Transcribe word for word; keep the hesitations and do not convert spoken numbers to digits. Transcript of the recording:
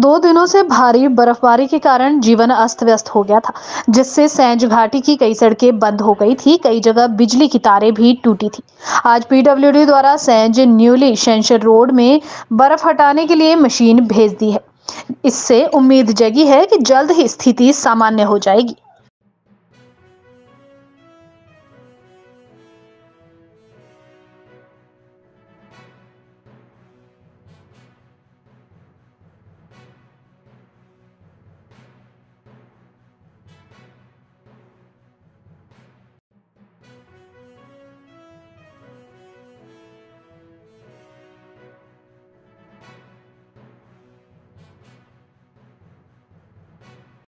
दो दिनों से भारी बर्फबारी के कारण जीवन अस्त व्यस्त हो गया था, जिससे सेंज घाटी की कई सड़कें बंद हो गई थी। कई जगह बिजली की तारें भी टूटी थी। आज पीडब्ल्यूडी द्वारा सेंज न्यूली शेंशर रोड में बर्फ हटाने के लिए मशीन भेज दी है। इससे उम्मीद जगी है कि जल्द ही स्थिति सामान्य हो जाएगी।